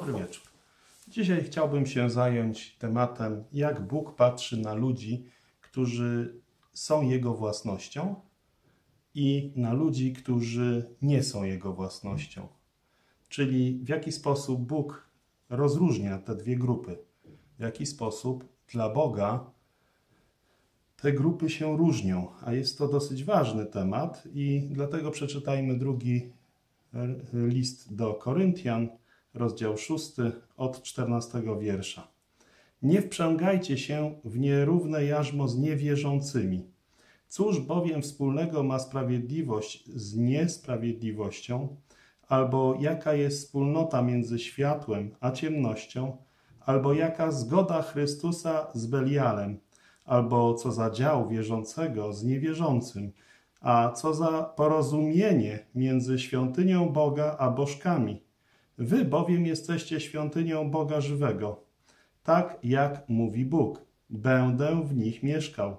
Dobry wieczór. Dzisiaj chciałbym się zająć tematem, jak Bóg patrzy na ludzi, którzy są Jego własnością i na ludzi, którzy nie są Jego własnością. Czyli w jaki sposób Bóg rozróżnia te dwie grupy. W jaki sposób dla Boga te grupy się różnią. A jest to dosyć ważny temat i dlatego przeczytajmy drugi list do Koryntian, rozdział 6, od 14 wiersza. Nie wprzęgajcie się w nierówne jarzmo z niewierzącymi. Cóż bowiem wspólnego ma sprawiedliwość z niesprawiedliwością? Albo jaka jest wspólnota między światłem a ciemnością? Albo jaka zgoda Chrystusa z Belialem? Albo co za dział wierzącego z niewierzącym? A co za porozumienie między świątynią Boga a bożkami? Wy bowiem jesteście świątynią Boga żywego. Tak jak mówi Bóg, będę w nich mieszkał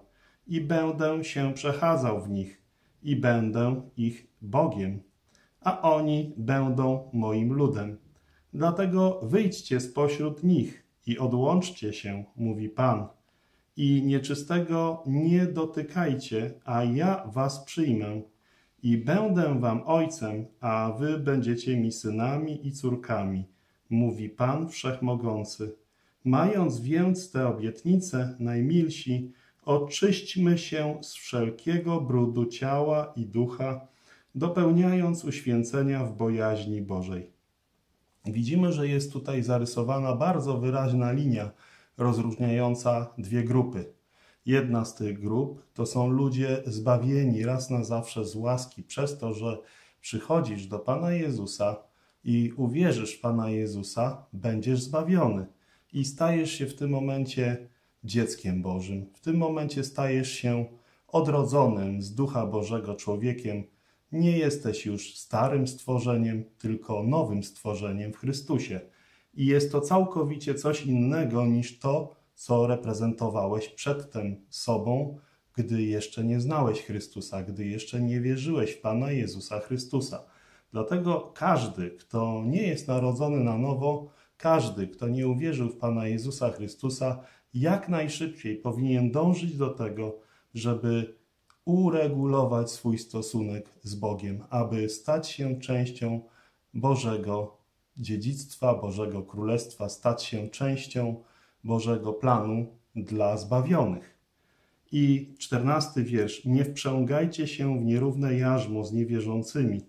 i będę się przechadzał w nich i będę ich Bogiem, a oni będą moim ludem. Dlatego wyjdźcie spośród nich i odłączcie się, mówi Pan. I nieczystego nie dotykajcie, a ja was przyjmę. I będę wam ojcem, a wy będziecie mi synami i córkami, mówi Pan Wszechmogący. Mając więc te obietnice, najmilsi, oczyśćmy się z wszelkiego brudu ciała i ducha, dopełniając uświęcenia w bojaźni Bożej. Widzimy, że jest tutaj zarysowana bardzo wyraźna linia rozróżniająca dwie grupy. Jedna z tych grup to są ludzie zbawieni raz na zawsze z łaski przez to, że przychodzisz do Pana Jezusa i uwierzysz w Pana Jezusa, będziesz zbawiony i stajesz się w tym momencie dzieckiem Bożym. W tym momencie stajesz się odrodzonym z Ducha Bożego człowiekiem. Nie jesteś już starym stworzeniem, tylko nowym stworzeniem w Chrystusie. I jest to całkowicie coś innego niż to, co reprezentowałeś przedtem sobą, gdy jeszcze nie znałeś Chrystusa, gdy jeszcze nie wierzyłeś w Pana Jezusa Chrystusa. Dlatego każdy, kto nie jest narodzony na nowo, każdy, kto nie uwierzył w Pana Jezusa Chrystusa, jak najszybciej powinien dążyć do tego, żeby uregulować swój stosunek z Bogiem, aby stać się częścią Bożego dziedzictwa, Bożego Królestwa, stać się częścią Bożego planu dla zbawionych. I 14 wiersz. Nie wprzęgajcie się w nierówne jarzmo z niewierzącymi.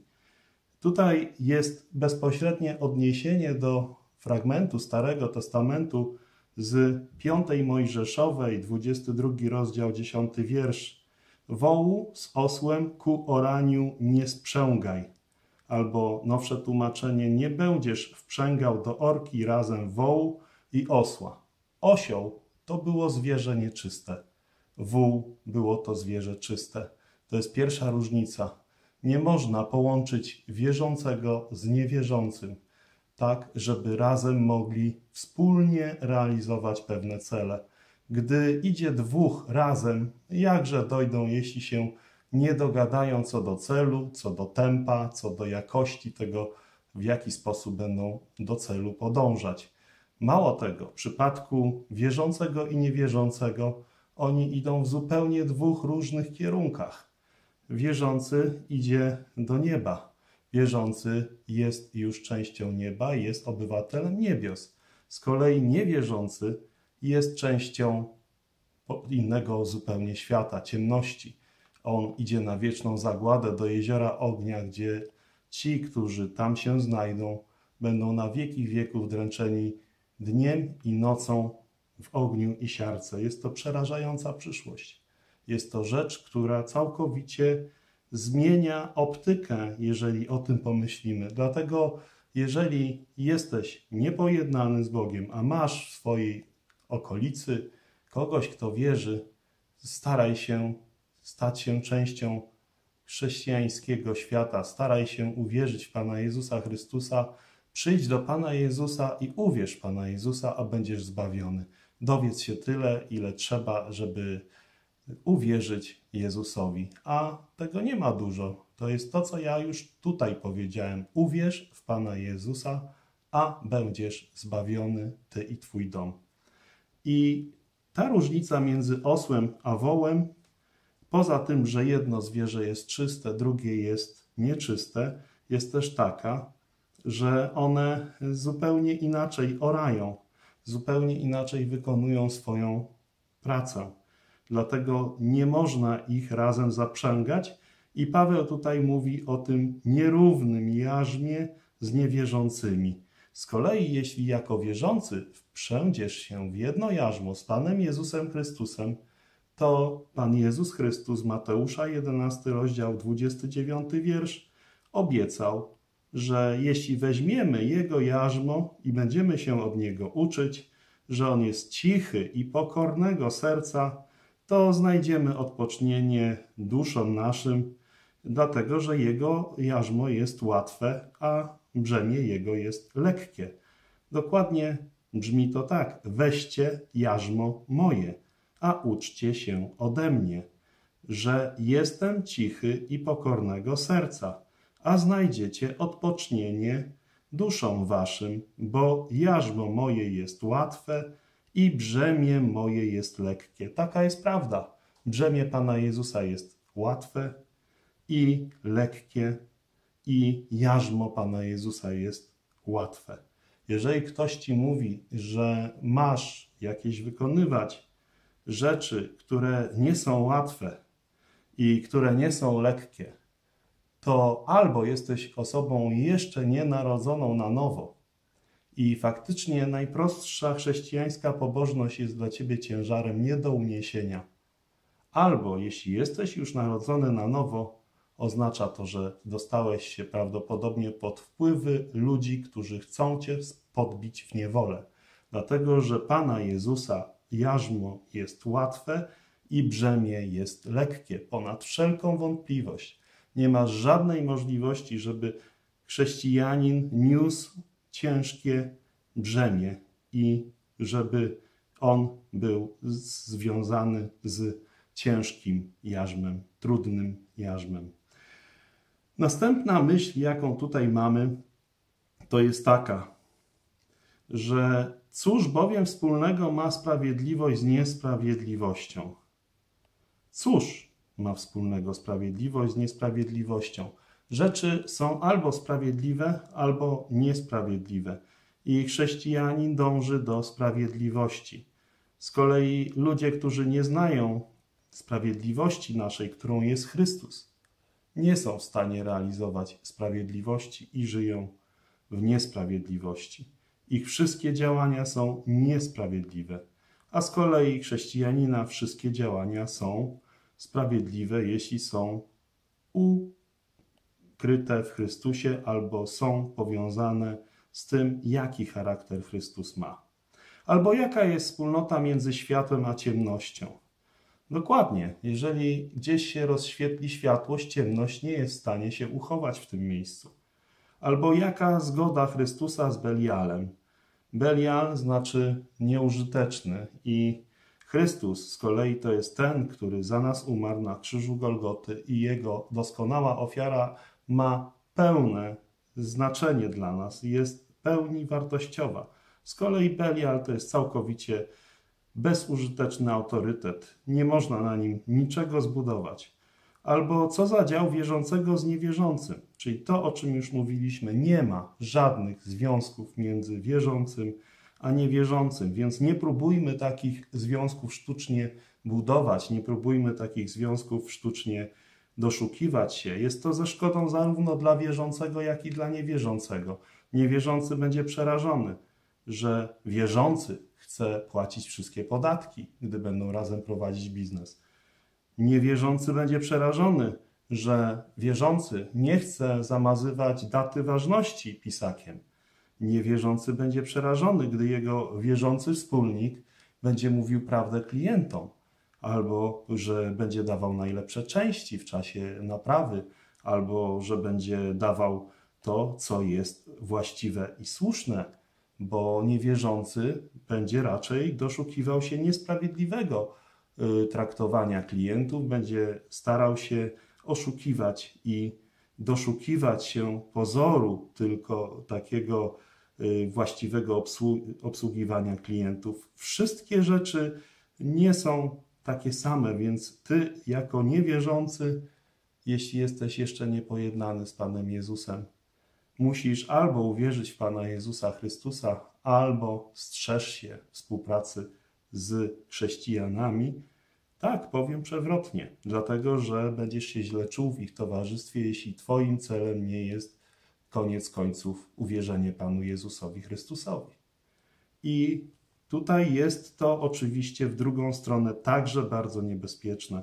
Tutaj jest bezpośrednie odniesienie do fragmentu Starego Testamentu z 5 Mojżeszowej, 22 rozdział, 10 wiersz. Wołu z osłem ku oraniu nie sprzęgaj. Albo nowsze tłumaczenie, nie będziesz wprzęgał do orki razem wołu i osła. Osioł to było zwierzę nieczyste. Wół było to zwierzę czyste. To jest pierwsza różnica. Nie można połączyć wierzącego z niewierzącym, tak żeby razem mogli wspólnie realizować pewne cele. Gdy idzie dwóch razem, jakże dojdą, jeśli się nie dogadają co do celu, co do tempa, co do jakości tego, w jaki sposób będą do celu podążać. Mało tego, w przypadku wierzącego i niewierzącego oni idą w zupełnie dwóch różnych kierunkach. Wierzący idzie do nieba. Wierzący jest już częścią nieba, jest obywatelem niebios. Z kolei niewierzący jest częścią innego zupełnie świata, ciemności. On idzie na wieczną zagładę do jeziora ognia, gdzie ci, którzy tam się znajdą, będą na wieki wieków dręczeni dniem i nocą w ogniu i siarce. Jest to przerażająca przyszłość. Jest to rzecz, która całkowicie zmienia optykę, jeżeli o tym pomyślimy. Dlatego, jeżeli jesteś niepojednany z Bogiem, a masz w swojej okolicy kogoś, kto wierzy, staraj się stać się częścią chrześcijańskiego świata. Staraj się uwierzyć w Pana Jezusa Chrystusa. Przyjdź do Pana Jezusa i uwierz Pana Jezusa, a będziesz zbawiony. Dowiedz się tyle, ile trzeba, żeby uwierzyć Jezusowi. A tego nie ma dużo. To jest to, co ja już tutaj powiedziałem. Uwierz w Pana Jezusa, a będziesz zbawiony, ty i twój dom. I ta różnica między osłem a wołem, poza tym, że jedno zwierzę jest czyste, drugie jest nieczyste, jest też taka, że one zupełnie inaczej orają, zupełnie inaczej wykonują swoją pracę. Dlatego nie można ich razem zaprzęgać. I Paweł tutaj mówi o tym nierównym jarzmie z niewierzącymi. Z kolei, jeśli jako wierzący wprzędziesz się w jedno jarzmo z Panem Jezusem Chrystusem, to Pan Jezus Chrystus, Mateusza 11, rozdział 29 wiersz, obiecał, że jeśli weźmiemy Jego jarzmo i będziemy się od Niego uczyć, że On jest cichy i pokornego serca, to znajdziemy odpocznienie duszom naszym, dlatego że Jego jarzmo jest łatwe, a brzemię Jego jest lekkie. Dokładnie brzmi to tak: weźcie jarzmo moje, a uczcie się ode mnie, że jestem cichy i pokornego serca, a znajdziecie odpocznienie duszom waszym, bo jarzmo moje jest łatwe i brzemię moje jest lekkie. Taka jest prawda. Brzemię Pana Jezusa jest łatwe i lekkie, i jarzmo Pana Jezusa jest łatwe. Jeżeli ktoś ci mówi, że masz jakieś wykonywać rzeczy, które nie są łatwe i które nie są lekkie, to albo jesteś osobą jeszcze nienarodzoną na nowo i faktycznie najprostsza chrześcijańska pobożność jest dla ciebie ciężarem nie do uniesienia, albo jeśli jesteś już narodzony na nowo, oznacza to, że dostałeś się prawdopodobnie pod wpływy ludzi, którzy chcą cię podbić w niewolę. Dlatego że Pana Jezusa jarzmo jest łatwe i brzemię jest lekkie, ponad wszelką wątpliwość. Nie ma żadnej możliwości, żeby chrześcijanin niósł ciężkie brzemię i żeby on był związany z ciężkim jarzmem, trudnym jarzmem. Następna myśl, jaką tutaj mamy, to jest taka, że cóż bowiem wspólnego ma sprawiedliwość z niesprawiedliwością? Cóż ma wspólnego sprawiedliwość z niesprawiedliwością? Rzeczy są albo sprawiedliwe, albo niesprawiedliwe. I chrześcijanin dąży do sprawiedliwości. Z kolei ludzie, którzy nie znają sprawiedliwości naszej, którą jest Chrystus, nie są w stanie realizować sprawiedliwości i żyją w niesprawiedliwości. Ich wszystkie działania są niesprawiedliwe. A z kolei chrześcijanina wszystkie działania są sprawiedliwe, jeśli są ukryte w Chrystusie albo są powiązane z tym, jaki charakter Chrystus ma. Albo jaka jest wspólnota między światłem a ciemnością. Dokładnie, jeżeli gdzieś się rozświetli światłość, ciemność nie jest w stanie się uchować w tym miejscu. Albo jaka zgoda Chrystusa z Belialem. Belial znaczy nieużyteczny i Chrystus z kolei to jest ten, który za nas umarł na krzyżu Golgoty i Jego doskonała ofiara ma pełne znaczenie dla nas, jest w pełni wartościowa. Z kolei Belial to jest całkowicie bezużyteczny autorytet, nie można na nim niczego zbudować. Albo co za dział wierzącego z niewierzącym, czyli to, o czym już mówiliśmy, nie ma żadnych związków między wierzącym a niewierzącym, więc nie próbujmy takich związków sztucznie budować, nie próbujmy takich związków sztucznie doszukiwać się. Jest to ze szkodą zarówno dla wierzącego, jak i dla niewierzącego. Niewierzący będzie przerażony, że wierzący chce płacić wszystkie podatki, gdy będą razem prowadzić biznes. Niewierzący będzie przerażony, że wierzący nie chce zamazywać daty ważności pisakiem. Niewierzący będzie przerażony, gdy jego wierzący wspólnik będzie mówił prawdę klientom, albo że będzie dawał najlepsze części w czasie naprawy, albo że będzie dawał to, co jest właściwe i słuszne, bo niewierzący będzie raczej doszukiwał się niesprawiedliwego traktowania klientów, będzie starał się oszukiwać i doszukiwać się pozoru tylko takiego właściwego obsługiwania klientów. Wszystkie rzeczy nie są takie same, więc ty jako niewierzący, jeśli jesteś jeszcze niepojednany z Panem Jezusem, musisz albo uwierzyć w Pana Jezusa Chrystusa, albo strzeż się współpracy z chrześcijanami. Tak, powiem przewrotnie, dlatego że będziesz się źle czuł w ich towarzystwie, jeśli twoim celem nie jest koniec końców uwierzenie Panu Jezusowi Chrystusowi. I tutaj jest to oczywiście w drugą stronę także bardzo niebezpieczne.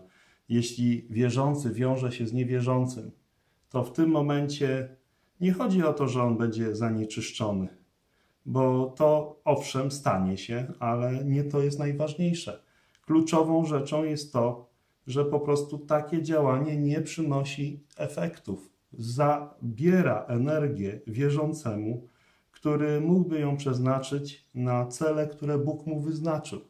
Jeśli wierzący wiąże się z niewierzącym, to w tym momencie nie chodzi o to, że on będzie zanieczyszczony, bo to owszem stanie się, ale nie to jest najważniejsze. Kluczową rzeczą jest to, że po prostu takie działanie nie przynosi efektów. Zabiera energię wierzącemu, który mógłby ją przeznaczyć na cele, które Bóg mu wyznaczył.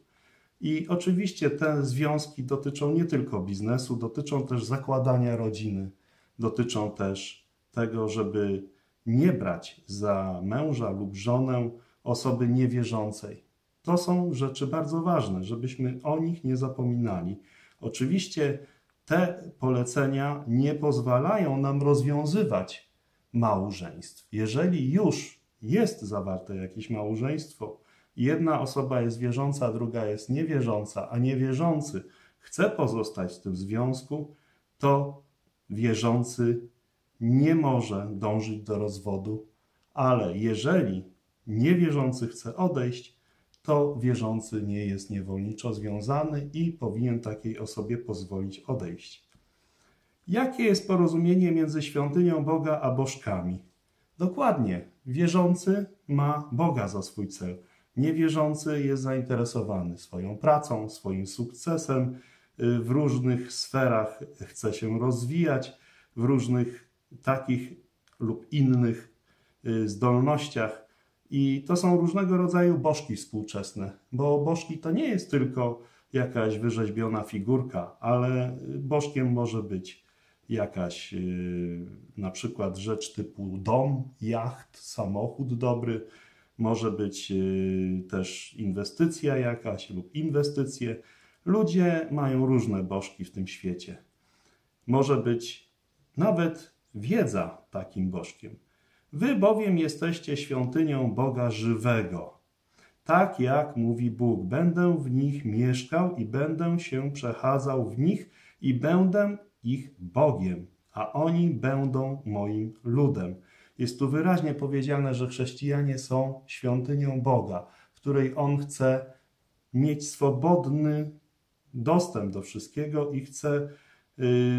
I oczywiście te związki dotyczą nie tylko biznesu, dotyczą też zakładania rodziny, dotyczą też tego, żeby nie brać za męża lub żonę osoby niewierzącej. To są rzeczy bardzo ważne, żebyśmy o nich nie zapominali. Oczywiście te polecenia nie pozwalają nam rozwiązywać małżeństw. Jeżeli już jest zawarte jakieś małżeństwo, jedna osoba jest wierząca, druga jest niewierząca, a niewierzący chce pozostać w tym związku, to wierzący nie może dążyć do rozwodu, ale jeżeli niewierzący chce odejść, to wierzący nie jest niewolniczo związany i powinien takiej osobie pozwolić odejść. Jakie jest porozumienie między świątynią Boga a bożkami? Dokładnie, wierzący ma Boga za swój cel. Niewierzący jest zainteresowany swoją pracą, swoim sukcesem, w różnych sferach chce się rozwijać, w różnych takich lub innych zdolnościach. I to są różnego rodzaju bożki współczesne, bo bożki to nie jest tylko jakaś wyrzeźbiona figurka, ale bożkiem może być jakaś na przykład rzecz typu dom, jacht, samochód dobry, może być też inwestycja jakaś lub inwestycje. Ludzie mają różne bożki w tym świecie. Może być nawet wiedza takim bożkiem. Wy bowiem jesteście świątynią Boga żywego. Tak jak mówi Bóg, będę w nich mieszkał i będę się przechadzał w nich i będę ich Bogiem, a oni będą moim ludem. Jest tu wyraźnie powiedziane, że chrześcijanie są świątynią Boga, w której On chce mieć swobodny dostęp do wszystkiego i chce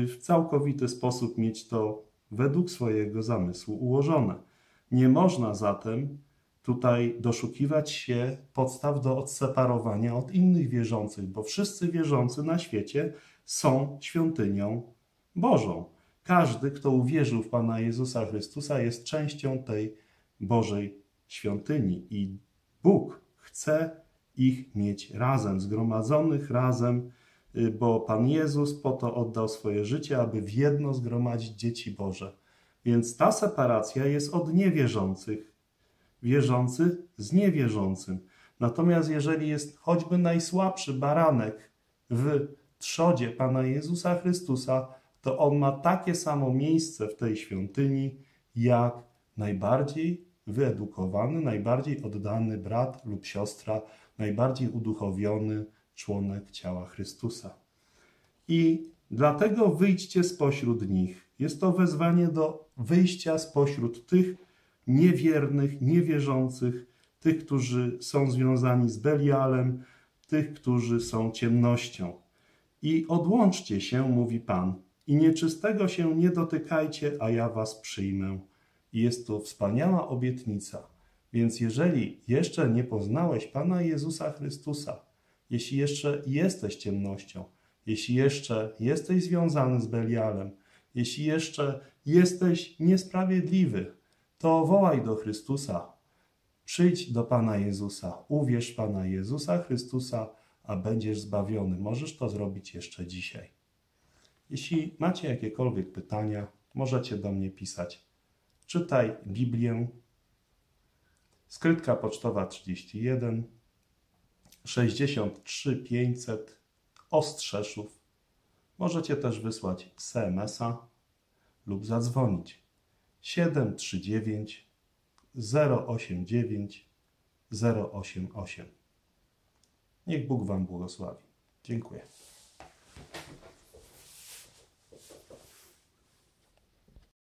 w całkowity sposób mieć to według swojego zamysłu ułożone. Nie można zatem tutaj doszukiwać się podstaw do odseparowania od innych wierzących, bo wszyscy wierzący na świecie są świątynią Bożą. Każdy, kto uwierzył w Pana Jezusa Chrystusa, jest częścią tej Bożej świątyni i Bóg chce ich mieć razem, zgromadzonych razem, bo Pan Jezus po to oddał swoje życie, aby w jedno zgromadzić dzieci Boże. Więc ta separacja jest od niewierzących, wierzący z niewierzącym. Natomiast jeżeli jest choćby najsłabszy baranek w trzodzie Pana Jezusa Chrystusa, to on ma takie samo miejsce w tej świątyni, jak najbardziej wyedukowany, najbardziej oddany brat lub siostra, najbardziej uduchowiony członek ciała Chrystusa. I dlatego wyjdźcie spośród nich. Jest to wezwanie do wyjścia spośród tych niewiernych, niewierzących, tych, którzy są związani z Belialem, tych, którzy są ciemnością. I odłączcie się, mówi Pan, i nieczystego się nie dotykajcie, a ja was przyjmę. I jest to wspaniała obietnica. Więc jeżeli jeszcze nie poznałeś Pana Jezusa Chrystusa, jeśli jeszcze jesteś ciemnością, jeśli jeszcze jesteś związany z Belialem, jeśli jeszcze jesteś niesprawiedliwy, to wołaj do Chrystusa, przyjdź do Pana Jezusa, uwierz w Pana Jezusa Chrystusa, a będziesz zbawiony. Możesz to zrobić jeszcze dzisiaj. Jeśli macie jakiekolwiek pytania, możecie do mnie pisać. Czytaj Biblię. skrytka pocztowa 31 63 500 Ostrzeszów. Możecie też wysłać SMS-a lub zadzwonić 739 089 088. Niech Bóg Wam błogosławi. Dziękuję.